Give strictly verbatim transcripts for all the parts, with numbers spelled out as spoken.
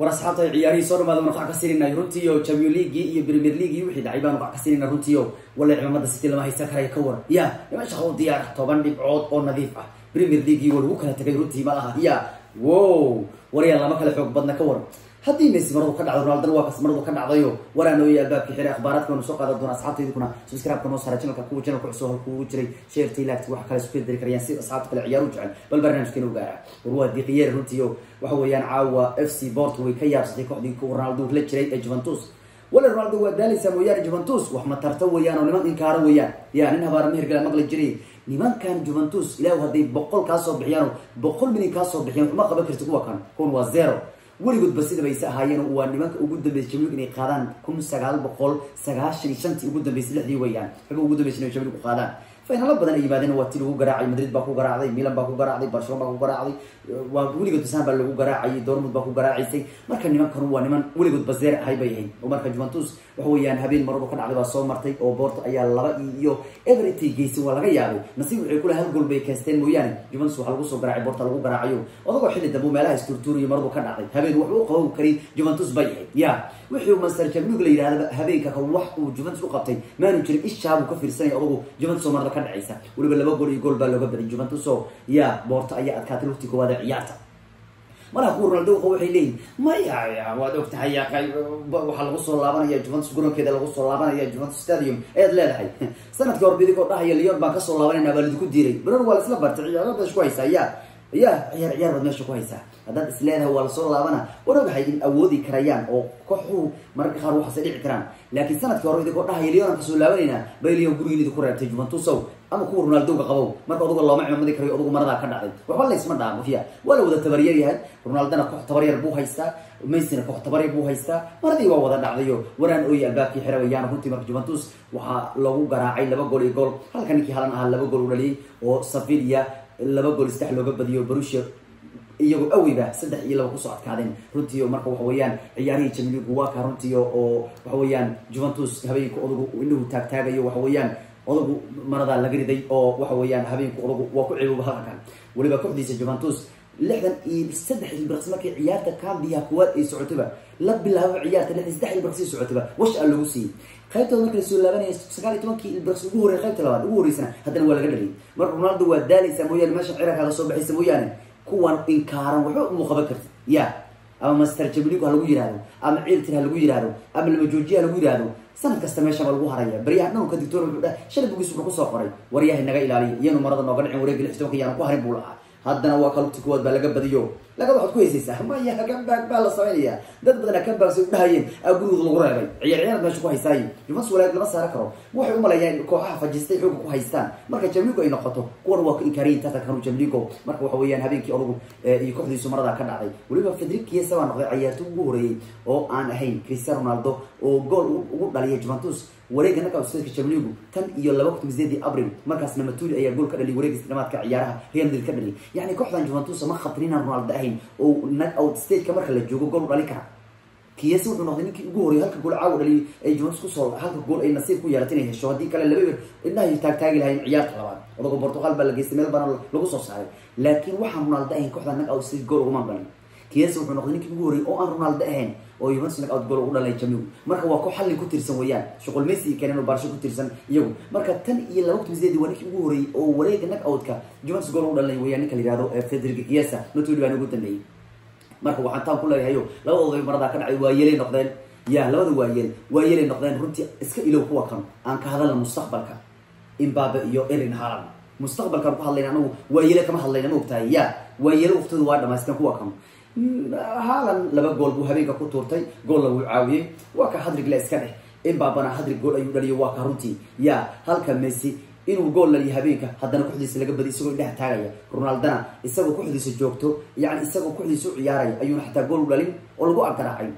ورصحته عياري صار بعد ما نقع كسرنا يروتيو تشامبيون ليج يو بريمير ليج يو وحده عيبان وقع كسرنا روتيو ولا عمامده سيتي لما هي سكر يكور يا لما شخو ديار toban dhibcood oo nadiif ah بريمير ليج يو wuu kala tagay rutii malaha ya wow wariya lama kala xoog badna ka war haddii Messi maradu ka dhacdo Ronaldo waa kas maradu ka dhacdayo waraan oo albaabka xiriir akhbaaradka oo soo qaadan doona asxaabta idinka subscribe kana soo raacin ku jiray ku soo halku jiray share tilaat wax kale isku dir karayaan si asxaabta kale ciyaar u jecel bal barnaamijkeenu gaara warwa diqiyeer runtiyo waxa weeyaan caawa F C Porto way ka yaabsatay kooxdii ku Ronaldo la jiray ee Juventus wala Ronaldo waa daalisa mooyaan Juventus wax ma tarta weeyaan oo niman inkaaro weeyaan yaa in habar mehergal maqla jiray nimankan Juventus ilaa hadii boqol ka soo bixiyaan boqol min ka soo bixiyaan ma qaban karti kuwa kan kun waa zero weligood basida bay saahayeen oo nimanka ugu dambeeyay Champions League inay qaadaan kun sagaal boqol sagaashan iyo shan ugu dambeeyay lixdii weeyaan rag ugu dambeeyay Champions League qaadaan faynal badan ay yimaadeen waa tii ugu garaacay Madrid baa ku garaacday Milan baa ku garaacday Barcelona baa ku garaacday waa weligood San baa lagu garaacay Dortmund baa ku garaacisay marka nimankan waa niman weligood baseer ahay bay yihiin oo marka Juventus wax weeyaan habeen marba ka dhacday soo martay oo Porto ayaa laba iyo Everton geesi waa laga yaabay nasiib waxay kula hal gool bay kaasteen mooyaan Juventus waxa lagu soo garaacay Porto lagu garaacayo odagoo xilli dambe meelaha isturtuuriyo marba ka dhacday habeen wax uu qabow kari Juventus bay yihiin ya wixii Manchester Champions League la yiraahdo habeenka ka wax uu Juventus u qabtay maanu jirin ishaabu ka fiirsanay odagoo Juventus soo marba kadhacaysa waliba laba gool iyo gool baa looga badin Juventus oo ya Porto ayaa adkaatay waqti koowaad ciyaarta mara ku Ronaldo waxay leeyahay ma yaa waa ogtahay waxa lagu soo laabanaya Juventus garoonkeeda lagu soo laabanaya Juventus Stadium ee leedahay sanadkii hore bidigoo dhahay Lyon baa ka soo laabanayna baa la ku diiray Bruno waa isla bartay ciyaarada isku haysaya ya ciyaar ciyaar wad meesha ku haysaa haddii isleedahay waa la soo laabana warabahay in awoodi karayaan oo kooxu marka qaar waxa dhici karaan laakiin sanadkii hore idinkoo dhahay Lyon ka soo laabanayna bay Lyon gurigeeda ku reebtay Juventus ama ku Ronaldo ga qabow marka adigu loo macnaamadi karo adigu marada ka dhacday waxba la isma dhaamo fiya wala wada tabariyar yahay Ronaldo na koox tabariyar buu haystaa Messi na koox tabariyar buu haystaa maradii waa wada dhacdayo waraan oo albaabkii xirayaan runtii marka Juventus waxa lagu garaacay laba gool iyo gool halka ninkii halan ahaa laba gool u dhaliyay oo Sevilla laba gool saddex looga badiyo Borussia iyagu awiba saddex iyo laba ku soo adkaadeen runtii marka waxa weeyaan ciyaarihii Champions League waa ka runtii oo waxa weeyaan Juventus habeenku adigu inuu taagtaagayo waxa weeyaan odagu marada laga riday oo waxa weeyaan habeenku odagu waa ku ciibo halkan waliba kooxdiisa Juventus lixdan iyo saddex boqol markii ciyaarta ka biya kuwaad ay socotaba la bilaabo ciyaarta lixdan iyo saddex boqol socotaba wash aan lagu sii qaybta markii soo laabanayay sagaal iyo toban boqol ugu horeeyay qaybta labaad ugu horeeysan haddana waa laga dhalay mar Ronaldo waa daalisa mooyaan meesha cirka soo baxaysa mooyaan kuwan inkaaran wuxuu u qaban kartaa ya ama master jibriil waxa lagu yiraahdo ama ciiltir waxa lagu yiraahdo ama lama joojiya lagu yiraahdo sanad kasta meesha lagu haraya bariyahna uu ka digtoor wuxuu dhahay shalbigiisu wuxuu soo qoray wariyaha naga ilaaliyo iyana marada nooga dhicin wareeg lixdan qiyaano ku harin buulaa haddana waa kalubti kuwad baa laga badiyo laga waxad ku heesaysaa ma yahay ganbaag baa la sameeyay dad badan ka baasay u dhahayeen aguud lagu reebay ciyaar ciyaar meesha ku haysaay Juventus walaad lama saara karo waxay u maleeyeen kooxaha fajistay xog ku haystaan marka jamliigu ay noqoto kuwan waa in kariinta ta kanu jamliigu marka waxa weeyaan habeenkii olugu iyo kooxdiisu marada ka dhacday waliba Federico waa noqday ciyaarta ugu horeeyay oo aan ahayn Cristiano Ronaldo oo gool ugu dhaliyay Juventus wareegana ka usoo jamliigu tan iyo laba waqti miseedii April markaasna Matuidi ayaa gool ka dhaliyay wareegis dhamaadka ciyaaraha Real Madrid ka dhaliyay yani kooxdan Juventus ma khatarina Ronaldo oo nag out stage ka marka la joogo gool dhali kara kiyaas wuxuu noqday ninkii ugu horeeyay halka gool caawa dhali ay Juventus ku soo halka gool ay nasiib ku yeelatay hesho hadii kale laba bir inna ay taag taag lahayn ciyaarta labaad oo Portugal baa la geystay meel baan lagu soo saaray laakiin waxa Ronaldo ay kooxda nag out stage gool ugu maamulay kiyaas wuxuu noqday ninkii ugu horeeyay oo aan Ronaldo ahayn oo Juventus nag out gool ugu dhalay Champions marka waa ku xallin ku tirsan weeyaan shaqo Messi kale inuu Barca ku tirsan iyagu marka tan iyo laba waqti sidii waxa ugu horeeyay oo wareeg nag out-ka Juventus gool ugu dhalay weeyaan ninka la yiraahdo Federico Chiesa Matuidi baa ugu dambeeyay marka waxaan taan ku leeyahay labadooda marada ka dhacay waa yeelay noqdeen yaa labada waa yeel waa yeelay noqdeen runtii iska ilow kuwa kan aan ka hadalno mustaqbalka Mbappe iyo Erling Haaland mustaqbalka ku hadlayna anagu waa yeelay kama hadlayna moogtahay yaa waa yeelay waqtidu waa dhamaysteen kuwa kan Haaland laba gool buu habeenka ku tuurtay gool lagu caawiyay waa ka hadrig la iska dhig Mbappe na hadrig gool ayuu dhaliyay waa ka runtii yaa halka Messi inuu gool la yahabeenka haddana kooxdiisa laga badiyay isagoo dhex taagaya Ronaldana isagoo kooxdiisa joogto yaani isagoo kooxdiisa u ciyaaraya ayuu xataa gool u dhalin oo lagu arkaacay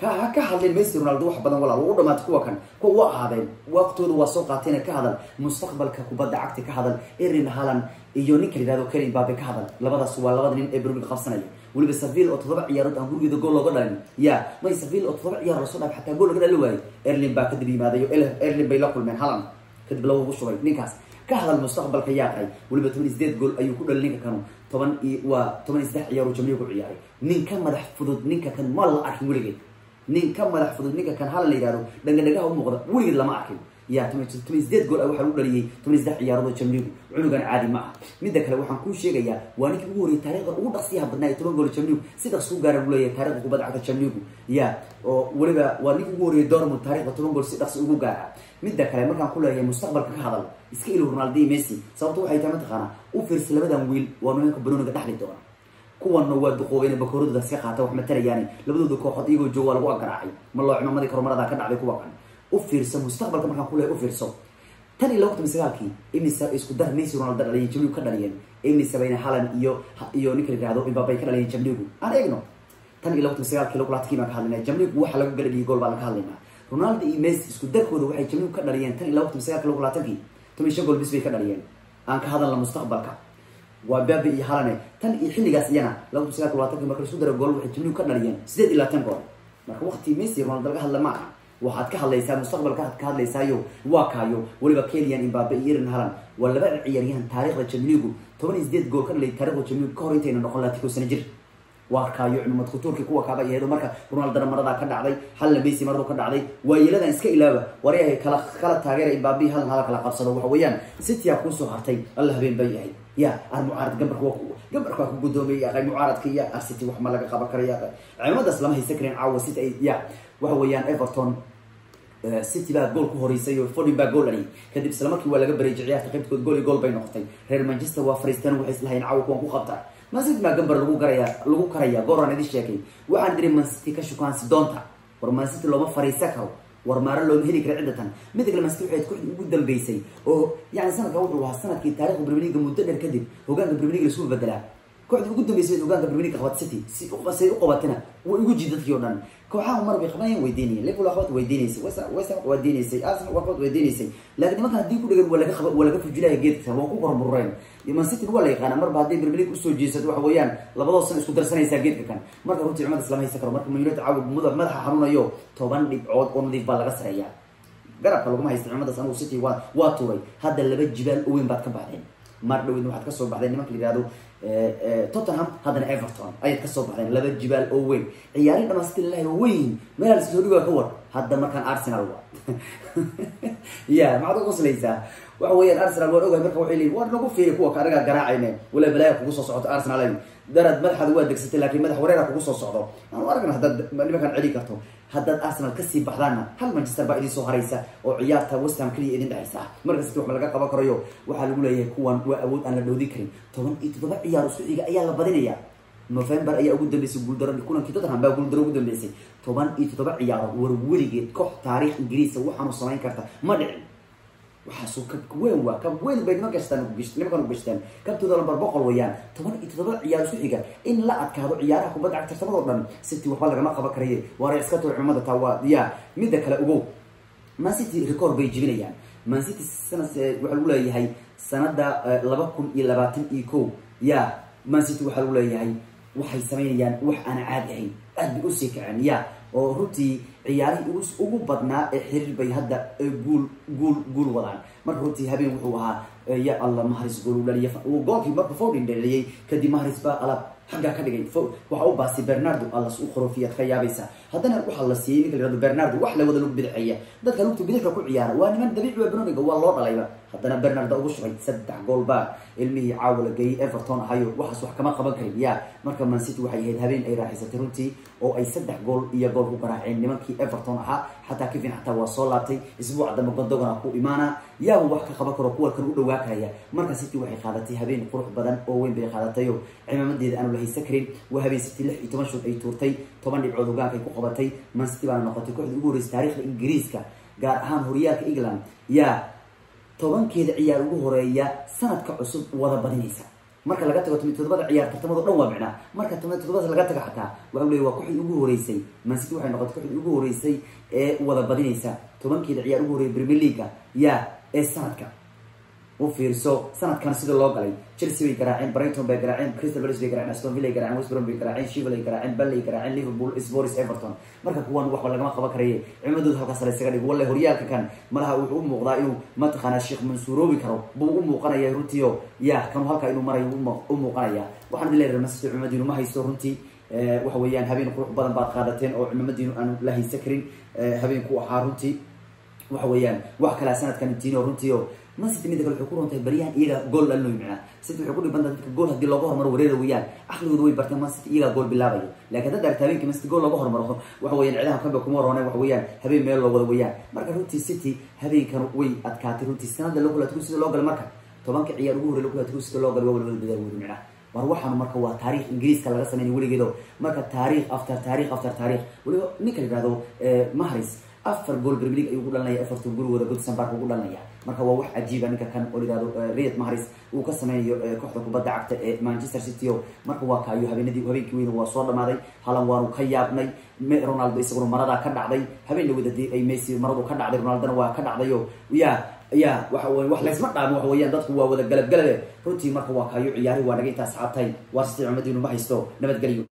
ka ka hadlay Messi Ronaldo wax badan walaal uu dhamaad kuwa kan kuwa waa aadeen waqtoodu waa soo qaatayna ka hadal mustaqbalka kubadda cagta ka hadal Erling Haaland iyo ninka lidaado Kylian Mbappe ka hadal labadaas waa labada nin ee Premier qabsanaya waliba Sevilla oo todoba ciyaarood aan gurigeeda gool looga dhalin ya may Sevilla oo todoba ciyaarood soo dhaaf xataa gool laga dhalin waayay Erling Mbappe ka dib iimaaday Erling bay la kulmeen Haaland kadib lagu soo wareegay ninkaas كهذا المستقبل كياقي واللي بتونس ديت تقول أيو كل اللي كانوا طبعا وطبعا إزدح يا رجل يقول عياري نين كم راح فضد نين كان ما الله أحكي ولقي نين كم راح فضد نين كان هلا اللي قالوا لأن اللي قالوا مغضب ولقي لما أحكي يا تونس تونس ديت تقول أيو حلو اللي تونس إزدح يا رجل يقول عنو كان عادي معه من ذاك لو حنكون شيء جيا وأنا كوري طريقة أول أصيها بدنا يترون قول رجل يقول سيد السوق قال ولا يترقق وبدأ رجل يقول يا ولقى وأنا كوري دار من طريقة ترون قول سيد السوق قال مدة كلامك عن كله هي مستقبل كهذا إسكيلو رونالدو ميسي صوتوا حي تمت غنا وفرس لبدا ويل ومنك بنون قد أحلى دورا كون نواد قوين بكرود دسيقة توح متري يعني لبدو دكوا خطيجو جوا لبوا قراعي ما الله عمر ما ذكر مرة ذاك دعبي كوا قن وفرس مستقبل كمان عن كله وفرسه تاني لوقت مسكاكي إمي سا إسكو ده ميسي رونالدو اللي يجملو كذا يعني إمي سبعين حالا يو يو نكر كهذا إبابي كذا اللي يجملو أنا إيجنو تاني لوقت مسكاكي لو قلت كيما كهذا يجملو وحلا قدر يقول بالكهذا رونالدو إيميس إسكو ده كله وحي يجملو كذا يعني تاني لوقت مسكاكي لو قلت كي تمشي شغل بس في كذا يعني أنك هذا المستقبل كا وبابي يحرنه تن يحلي قاسينا لو تسيرك واتك ما كرسو در الجول وحجملو كذا يعني سيد إلا تنقول ماك وقتي ميسي رونالدو هلا معه وحد كهلا يسا المستقبل كهد كهلا يسايو واكايو ولا بكيليان إمبابي يرن هرن ولا بقى عيارين تاريخ وتجملوه توني زيد جول كذا تاريخ وتجملوه كوريتين ونقول لا تكون سنجر واكايو عمود خطور كقوة كابا يهدو مركا رونالدو مرة كذا عضي هلا ميسي مرة كذا عضي ويلا نسك إلاه وريه كلا كلا تغيير إمبابي هلا هلا كلا قبصة وحويان ست يكون سهرتين الله بين بيعي يا المعارض جنبك وقوة جنبك وقوة قدومي يا غير معارض كيا كي أرسيتي وحمل لك قبر كريا عمود أسلم هي سكرين عاوز ست يا وحويان إيفرتون سيتي بقى جول كهوريسيو فولي بقى جول لي كدب سلامك ولا جبر رجعيات تقيبت جول جول بين نقطتين ريال مانشستر وفريستان وحس لها ينعوق وانكو خبطة ما زلت ما جنبر لغو كريا لغو كريا قرر نديش شاكي وعندري مان سيتي كشوكان سدونتا ورمان سيتي لو ما فريسكاو ورمار لو مهلك عدة مثل لما سيتي وحيد كل قدام بيسي أو يعني سنة كوضر وهالسنة كي تاريخ بريميرليج مدة كدب وكان بريميرليج رسول بدلا كوعد قدام بيسي وكان بريميرليج أخوات سيتي سي سي أقواتنا ويوجد تغييرنا كوحاهم مرة بيخمين ويديني ليكو الأخوات ويدينيسي وسع وسع ودينيسي أسع وأخوات ويدينيسي لكن مثلا دي كل جنب ولا خب ولا كف جلاه جيت سوا كوكر مرين لما نسيت الأول يقانا مرة بعدين بربليك أسود جيسات وحويان لبضوا صن إسكو درسنا يسجد كان مرة روتي عماد السلام يسكر مرة من يرد عاود مضى مضى حرمنا يو طبعا بيقعد قوم ضيف بالغسر هي جرب فلو ما يستعمل عماد السلام وسيتي وا واتوي هذا اللي بيت جبال وين بعد كم بعدين مرة وين واحد كسر بعدين ما كل هذا توتنهام هذا إيفرتون أي كسر بعدين لبيت جبال وين عيارين أنا ستيل له وين ما السوري كور هذا ما كان أرسنال وا يا ما هذا قص ليس وعوين أرسنال وا أوجه مركو حيلي وا نقول فيه كوا كرجع جراعينه ولا بلايا كقصة صعود أرسنال عليه درد ملح دوا دكستي لكن ملح ورينا كقصة صعود أنا وارجع هذا ما كان علي كتو هذا أرسنال كسي بحضاننا هل مانشستر بقى يسوع هريسة وعيارته وسام كلي إذن عيسى مركز تروح ملقاك بكرة يوم وحلو له يكون وأود أنا لو ذكري طبعا يتطبع عيار سويق عيار بدنية نوفمبر أي أقول دبليس يقول درن يكون كده ترى هم بقول درو دبليس طبعا يتطبع عيار ورولي كح تاريخ إنجليزي وحنا صناعين كرتا مدعي وحاسو كبوين وكبوين بين ما كستان وبيشت لما كانوا بيشتان كبتو ده لبر بقول ويان طبعا يتطبع عيار سويق إن لقت كهرو عياره وبدع ترتبط من ستي وحلا جماعة بكرية ورئيسكتو عمادة توا يا مدة كلا أبو ما ستي ريكورد بيجيبنا يعني ما ستي السنة وحلوله هي سنة دا لبكون إلى باتن إيكو يا ما ستي وحلوله هي وحي سمين يعني وح أنا عادي أدي أسيك عن يا روتي عياري أوس أو بدنا حرير بيهدا قول قول قول وران مرة روتي هبين وحوها يا الله مهرس قولوا لي وقال في مرة فورين لي كدي مهرس بقى على حاجة كده جاي فوق وحاول بس برناردو الله سوق خروفية خيال بيسا هذا أنا أروح الله سيني كده برناردو وحلا وده لوب بالعيا ده كانوا تبيدك كل عيار وأنا من دبيع وبروني جوا الله على يبا هذا أنا برناردو أوش رايت سدع جول بقى المي عاول جاي إيفرتون هايو وحصو حكمان قبل كريا مركب مان سيتي وحيد هبين أي راح يستروتي أو أي سدع جول يا جول هو براعين لما كي إيفرتون ها حتى كيفين حتى وصلاتي أسبوع ده مقدوم أنا كو إيمانا يا هو حكى قبل كروكول كروكول واقعية مركب سيتي وحيد خالتي هبين كروح بدن أو وين بيخالتيو عمام ديد أنا سكرين وهبي ستي لح يتمشوا أي تورتي طبعا العذوبان كي كقبتي من ستي بعد نقطة كل دوريس تاريخ الإنجليز كا قال أهم هرياك إيجلان يا طبعا كده عيار وهريا سنة كعصب وضرب نيسا مركز لقيت قطمة تضرب عيار تقطمة ضربة معنا مركز تضرب تضرب لقيت حتى وأولي وكحي وهريسي من ستي واحد نقطة كحي وهريسي وضرب نيسا طبعا كده عيار وهري بريميرليغا يا السنة كا u fiirso sanadkan sida loo galay. Chelsea way garaaceen, Brighton bay garaaceen, Crystal Palace bay garaaceen, Aston Villa bay garaaceen, West Brom bay garaaceen, Sheffield bay garaaceen, Burnley bay garaaceen, Liverpool, Spurs, Everton. Marka kuwan wax wala ma qaban karayay. Ciimadooda halka sare isaga dhig wala horyaalka kan malaha wuxuu u muuqdaa inuu mataqana Sheikh Mansuurowi karo. Buu u muuqanaya runtiyo ya kan halka inuu maray u muuqanaya. Waxaan leeyahay Manchester United inuu ma haysto runtii. Waxa weeyaan habeen qurux badan baad qaadateen oo ciimadeennu aan la haysan karin habeenku waxa runtii waxa weeyaan wax kala sanadkan tiino runtiyo Man City midda wuxuu ku roontay bariyahan iyaga gool laanu yimicna sidii wuxuu ku dhibantaa gool hadii looga hormaro wareer weeyaan aqligoodu way bartay Man City iyaga gool bilaabay laakiin dad dartaabinkii Man City gool looga hormaro waxa weeyaan ciidaha ka baa kuma roonay waxa weeyaan habeen meel loo wada weeyaan marka runtii City habeenkan way adkaatay runtii sanadda lagu laatu sidii loo gal marka tobanka ciyaar ugu horeeyay lagu laatu sidii loo gal waa wada bilaabay yimicna war waxaan marka waa taariikh ingiriiska laga sameeyay waligeedo marka taariikh after taariikh after taariikh waliga ninkii raado Mahrez afar gool Premier League ayuu ku dhalanaya afartan gool wada Goodison Park ku dhalanaya marka waa wax ajiib ah ninka kan oo lidaado Riyad Mahrez uu ka sameeyo kooxda kubadda cagta ee Manchester City marka waa kaayo habeenadii habeenkii weyn waa soo dhamaaday halan waanu ka yaabnay Ronaldo isaguna marada ka dhacday habeenna wadadii ay Messi maradu ka dhacday Ronaldo waa ka dhacday yaa yaa waxa way wax la isma dhaamo waxa weeyaan dadku waa wada galab galade runtii marka waa kaayo ciyaari waa naga intaas caabtay waa sii ciimadeennu ma haysto nabad galiyo.